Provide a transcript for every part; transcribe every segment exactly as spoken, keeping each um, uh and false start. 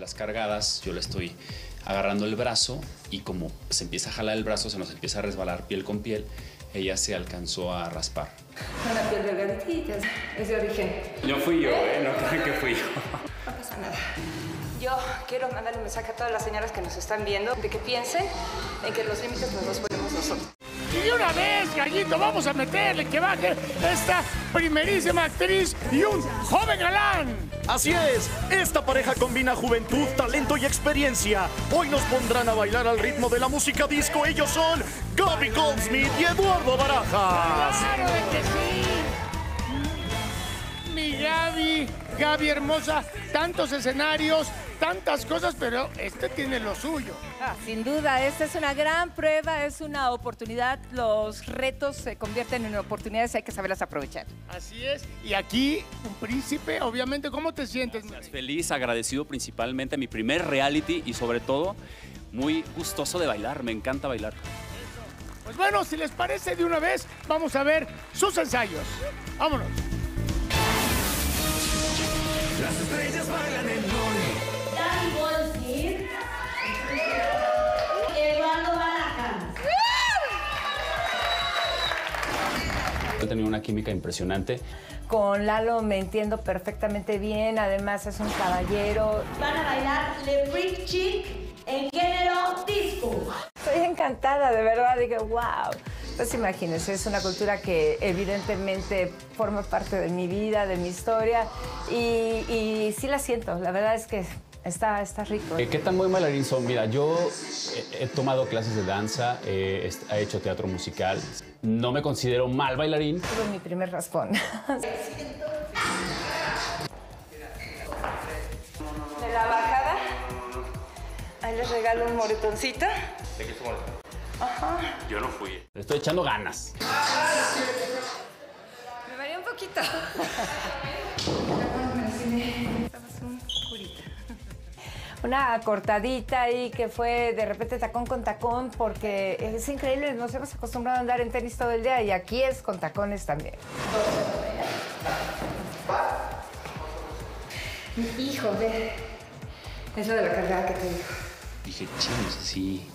de las cargadas, yo le estoy agarrando el brazo y como se empieza a jalar el brazo, se nos empieza a resbalar piel con piel, ella se alcanzó a raspar. Una piel delgadita, es de origen. No fui yo, ¿eh? No creo que fui yo. No pasa nada. Yo quiero mandar un mensaje a todas las señoras que nos están viendo de que piensen en que los límites nos los ponemos nosotros. Y de una vez, Gallito, vamos a meterle que baje esta primerísima actriz y un joven galán. Así es, esta pareja combina juventud, talento y experiencia. Hoy nos pondrán a bailar al ritmo de la música disco. Ellos son Gaby Goldsmith y Eduardo Barajas. ¡Claro que sí! Mi Gaby, Gaby hermosa, tantos escenarios, tantas cosas, pero este tiene lo suyo. Ah, sin duda, esta es una gran prueba, es una oportunidad. Los retos se convierten en oportunidades, hay que saberlas aprovechar. Así es, y aquí, un príncipe, obviamente, ¿cómo te sientes? Gracias, feliz, agradecido principalmente a mi primer reality y sobre todo, muy gustoso de bailar, me encanta bailar. Pues bueno, si les parece, de una vez, vamos a ver sus ensayos. Vámonos. Las estrellas bailan en hoy. Gaby Goldsmith, Eduardo Barajas. He tenido una química impresionante. Con Lalo me entiendo perfectamente bien, además es un caballero. Van a bailar Le Freak Chic en género disco. Estoy encantada, de verdad, dije, wow. Pues imagínense, es una cultura que evidentemente forma parte de mi vida, de mi historia, y, y sí la siento, la verdad es que... Está, está rico. ¿Qué tan buen bailarín son? Mira, yo he, he tomado clases de danza, eh, he hecho teatro musical. No me considero mal bailarín. Tuve mi primer raspón. De la bajada, ahí les regalo un moretoncito. ¿De qué es moretón? Ajá. Yo no fui. Le estoy echando ganas. Me varía un poquito. Una cortadita ahí que fue de repente tacón con tacón, porque es increíble, nos hemos acostumbrado a andar en tenis todo el día y aquí es con tacones también. Hijo, ve, es lo de la cargada que te digo. Dije, chingos, sí.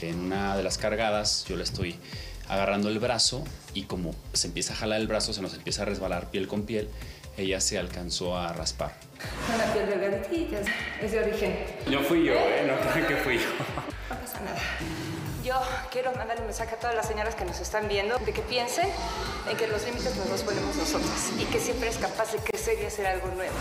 En una de las cargadas yo le estoy agarrando el brazo y como se empieza a jalar el brazo, se nos empieza a resbalar piel con piel, ella se alcanzó a raspar. Una piel delgadita, es de origen. No fui yo, ¿eh? No creo que fui yo. No pasa nada. Yo quiero mandar un mensaje a todas las señoras que nos están viendo de que piensen en que los límites nos los ponemos nosotros y que siempre es capaz de crecer y hacer algo nuevo.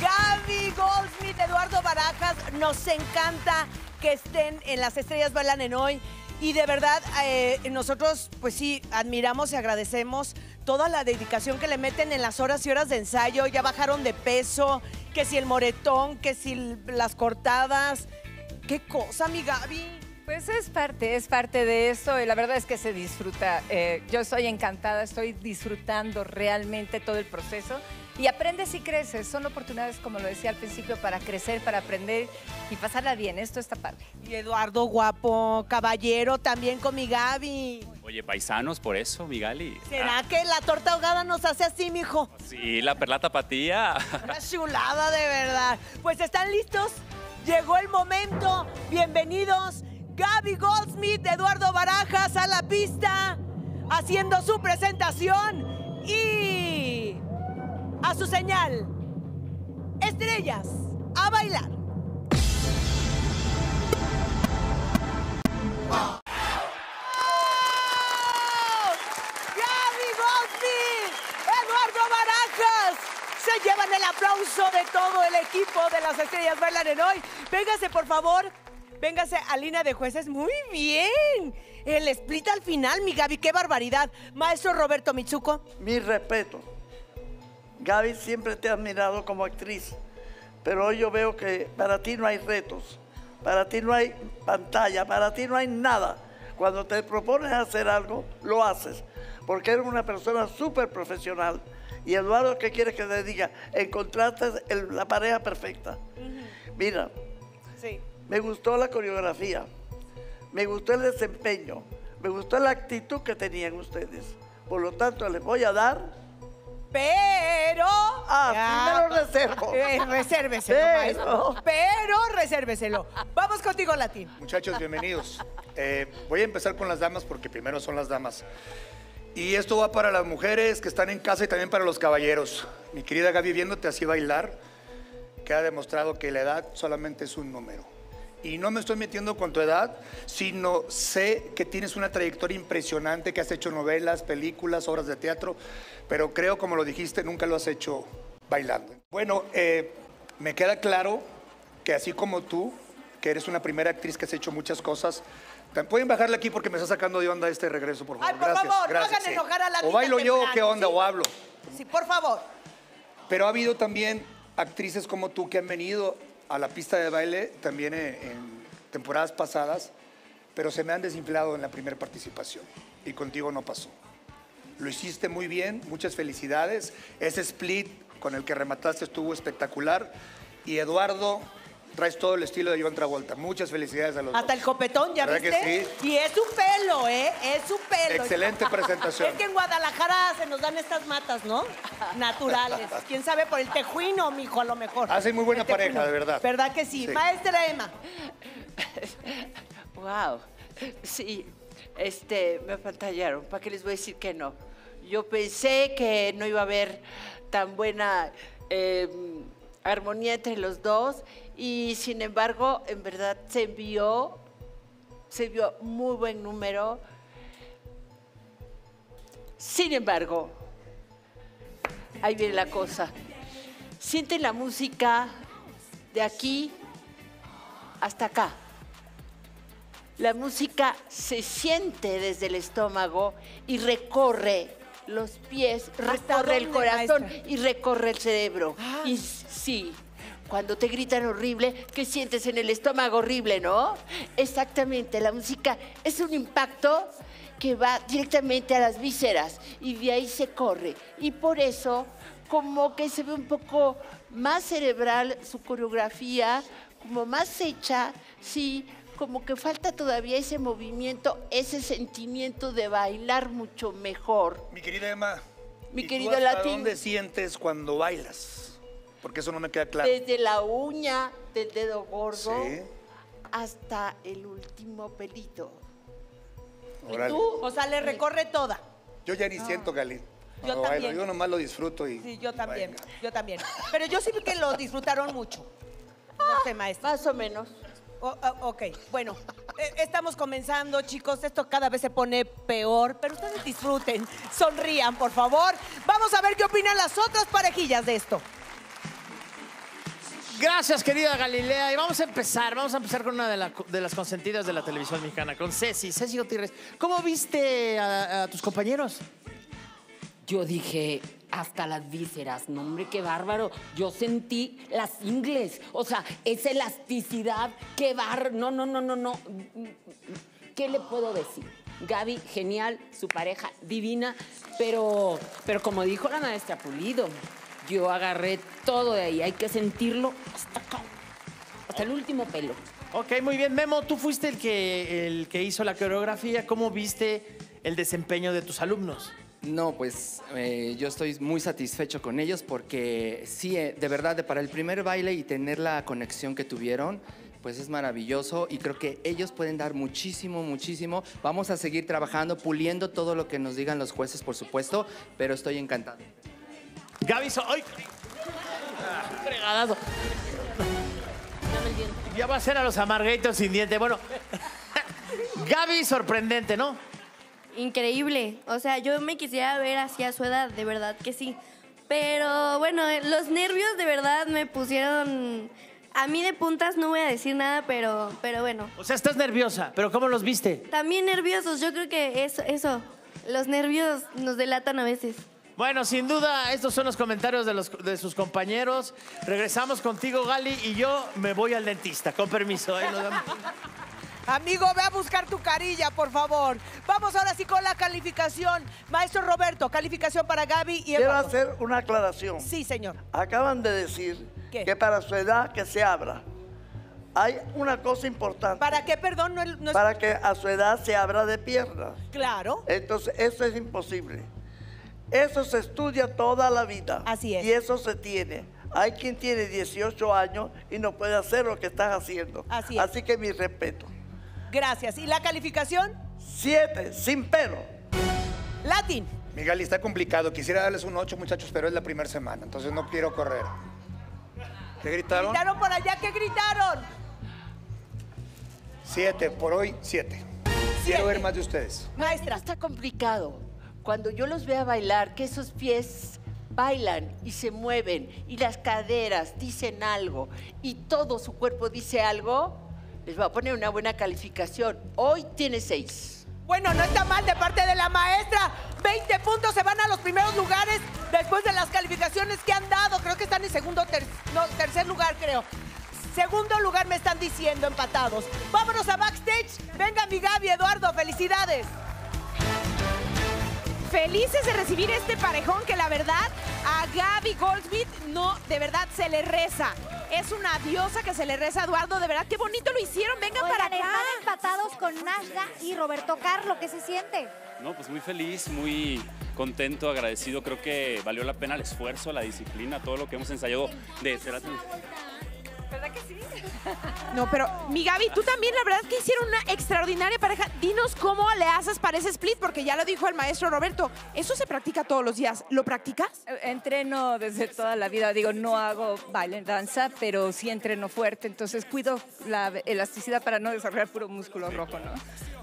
Gaby Goldsmith, Eduardo Barajas, nos encanta que estén en Las Estrellas Bailan en Hoy. Y de verdad, eh, nosotros, pues sí, admiramos y agradecemos toda la dedicación que le meten en las horas y horas de ensayo. Ya bajaron de peso, que si el moretón, que si las cortadas. ¿Qué cosa, mi Gaby? Pues es parte, es parte de esto y la verdad es que se disfruta. Eh, yo estoy encantada, estoy disfrutando realmente todo el proceso. Y aprendes y creces, son oportunidades, como lo decía al principio, para crecer, para aprender y pasarla bien, esto está padre. Y Eduardo, guapo, caballero, también con mi Gaby. Oye, paisanos, por eso, mi Gali. ¿Será ah. que la torta ahogada nos hace así, mijo? Sí, la perla tapatía. Una chulada, de verdad. Pues, ¿están listos? Llegó el momento. Bienvenidos, Gaby Goldsmith, Eduardo Barajas, a la pista, haciendo su presentación y... a su señal, estrellas, a bailar. ¡Oh! ¡Gaby Goldsmith! ¡Eduardo Barajas! Se llevan el aplauso de todo el equipo de Las Estrellas Bailan en Hoy. Véngase, por favor, véngase a línea de jueces. ¡Muy bien! El split al final, mi Gaby, qué barbaridad. Maestro Roberto Michuco. Mi respeto. Gaby, siempre te has admirado como actriz, pero hoy yo veo que para ti no hay retos, para ti no hay pantalla, para ti no hay nada. Cuando te propones hacer algo, lo haces, porque eres una persona súper profesional. Y Eduardo, ¿qué quieres que te diga? Encontraste el, la pareja perfecta. Uh-huh. Mira, sí. Me gustó la coreografía, me gustó el desempeño, me gustó la actitud que tenían ustedes. Por lo tanto, les voy a dar... Pero... Ah, ya. Primero reservo. Eh, resérvese, no, maestro. Pero resérveselo. Vamos contigo, Latín. Muchachos, bienvenidos. Eh, voy a empezar con las damas porque primero son las damas. Y esto va para las mujeres que están en casa y también para los caballeros. Mi querida Gaby, viéndote así bailar, queda demostrado que la edad solamente es un número. Y no me estoy metiendo con tu edad, sino sé que tienes una trayectoria impresionante, que has hecho novelas, películas, obras de teatro, pero creo, como lo dijiste, nunca lo has hecho bailando. Bueno, eh, me queda claro que así como tú, que eres una primera actriz que has hecho muchas cosas. Pueden bajarle aquí porque me está sacando de onda este regreso, por favor. Ay, por gracias, favor, gracias, no hagan enojar a la niña. O bailo temprano, yo, ¿qué onda? ¿Sí? O hablo. Sí, por favor. Pero ha habido también actrices como tú que han venido a la pista de baile también en, en temporadas pasadas, pero se me han desinflado en la primera participación y contigo no pasó. Lo hiciste muy bien, muchas felicidades. Ese split con el que remataste estuvo espectacular. Y Eduardo, traes todo el estilo de Joan Travolta. Muchas felicidades a los Hasta dos. El copetón, ¿ya viste? Que sí. Y es su pelo, ¿eh? Es su pelo. Excelente presentación. Es que en Guadalajara se nos dan estas matas, ¿no? Naturales. ¿Quién sabe? Por el tejuino, mijo, a lo mejor. Hacen muy buena pareja, de verdad. ¿Verdad que sí? Sí. Maestra Emma. Wow. Sí. Este, me pantallaron. ¿Para qué les voy a decir que no? Yo pensé que no iba a haber tan buena eh, armonía entre los dos. Y sin embargo, en verdad, se vio, se vio muy buen número. Sin embargo, ahí viene la cosa. Sienten la música de aquí hasta acá. La música se siente desde el estómago y recorre los pies, recorre el corazón y recorre el cerebro. Y sí. Cuando te gritan horrible, ¿qué sientes en el estómago horrible, no? Exactamente, la música es un impacto que va directamente a las vísceras y de ahí se corre. Y por eso, como que se ve un poco más cerebral su coreografía, como más hecha, sí, como que falta todavía ese movimiento, ese sentimiento de bailar mucho mejor. Mi querida Emma, mi querido Latín, ¿dónde sientes cuando bailas? Porque eso no me queda claro. Desde la uña del dedo gordo sí. hasta el último pelito. Orale. ¿Y tú? O sea, le recorre toda. Yo ya ni ah. siento, Galín. Yo también. Bailo. Yo nomás lo disfruto y... Sí, yo también, venga. yo también. Pero yo sí vi que lo disfrutaron mucho. No sé, maestro. Más o menos. O, ok, bueno, estamos comenzando, chicos. Esto cada vez se pone peor, pero ustedes disfruten. Sonrían, por favor. Vamos a ver qué opinan las otras parejillas de esto. Gracias, querida Galilea. Y vamos a empezar, vamos a empezar con una de, la, de las consentidas de la televisión mexicana, con Ceci, Ceci Gutiérrez. ¿Cómo viste a, a tus compañeros? Yo dije, hasta las vísceras, no hombre, qué bárbaro. Yo sentí las ingles, o sea, esa elasticidad, qué bar... No, no, no, no, no. ¿Qué le puedo decir? Gaby, genial, su pareja, divina, pero, pero como dijo la maestra Pulido... Yo agarré todo de ahí, hay que sentirlo hasta acá, hasta el último pelo. Ok, muy bien. Memo, tú fuiste el que, el que hizo la coreografía. ¿Cómo viste el desempeño de tus alumnos? No, pues eh, yo estoy muy satisfecho con ellos porque sí, eh, de verdad, para el primer baile y tener la conexión que tuvieron, pues es maravilloso y creo que ellos pueden dar muchísimo, muchísimo. Vamos a seguir trabajando, puliendo todo lo que nos digan los jueces, por supuesto, pero estoy encantado. Gaby, ¡ay! Fregadazo. Ya va a ser a los amarguitos sin diente. Bueno, Gaby, sorprendente, ¿no? Increíble. O sea, yo me quisiera ver así a su edad, de verdad que sí. Pero bueno, los nervios de verdad me pusieron... A mí de puntas no voy a decir nada, pero, pero bueno. O sea, estás nerviosa, pero ¿cómo los viste? También nerviosos, yo creo que eso, eso. Los nervios nos delatan a veces. Bueno, sin duda, estos son los comentarios de, los, de sus compañeros. Regresamos contigo, Gali, y yo me voy al dentista. Con permiso. ¿eh? Amigo, ve a buscar tu carilla, por favor. Vamos ahora sí con la calificación. Maestro Roberto, calificación para Gaby y Eduardo. Quiero hacer una aclaración. Sí, señor. Acaban de decir ¿Qué? que para su edad que se abra. Hay una cosa importante. ¿Para qué, perdón? No, no es... Para que a su edad se abra de piernas. Claro. Entonces, eso es imposible. Eso se estudia toda la vida. Así es. Y eso se tiene. Hay quien tiene dieciocho años y no puede hacer lo que estás haciendo. Así es. Así que mi respeto. Gracias. ¿Y la calificación? Siete, sin pelo. Latin. Miguel, está complicado. Quisiera darles un ocho, muchachos, pero es la primera semana, entonces no quiero correr. ¿Qué gritaron? Gritaron por allá, ¿qué gritaron? Siete, por hoy, siete. siete. Quiero ver más de ustedes. Maestra, está complicado. Cuando yo los vea bailar, que esos pies bailan y se mueven y las caderas dicen algo y todo su cuerpo dice algo, les voy a poner una buena calificación. Hoy tiene seis. Bueno, no está mal de parte de la maestra. veinte puntos se van a los primeros lugares después de las calificaciones que han dado. Creo que están en segundo, ter no, tercer lugar, creo. Segundo lugar me están diciendo, empatados. Vámonos a backstage. Venga mi Gaby, Eduardo, felicidades. Felices de recibir este parejón que la verdad a Gaby Goldsmith no, de verdad se le reza. Es una diosa que se le reza a Eduardo, de verdad, qué bonito lo hicieron, vengan Oigan, para acá. Están empatados con Nazga y Roberto Carlo, ¿qué se siente? No, pues muy feliz, muy contento, agradecido, creo que valió la pena el esfuerzo, la disciplina, todo lo que hemos ensayado de... ¿Verdad que sí? No, pero mi Gaby, tú también, la verdad que hicieron una extraordinaria pareja. Dinos cómo le haces para ese split, porque ya lo dijo el maestro Roberto, eso se practica todos los días. ¿Lo practicas? Entreno desde toda la vida, digo, no hago baile, danza, pero sí entreno fuerte, entonces cuido la elasticidad para no desarrollar puro músculo rojo, ¿no?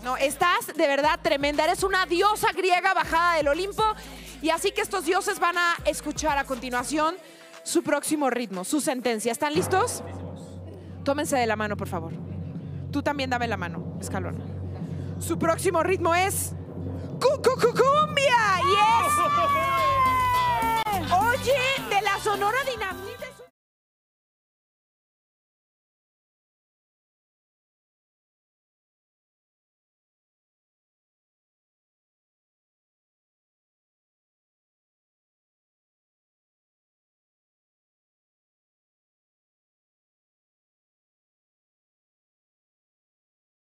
No, estás de verdad tremenda, eres una diosa griega bajada del Olimpo, y así que estos dioses van a escuchar a continuación su próximo ritmo, su sentencia. ¿Están listos? Tómense de la mano, por favor. Tú también dame la mano, Escalona. Su próximo ritmo es... ¡Cucucucumbia! ¡Yes! Oye, de la Sonora Dinamita.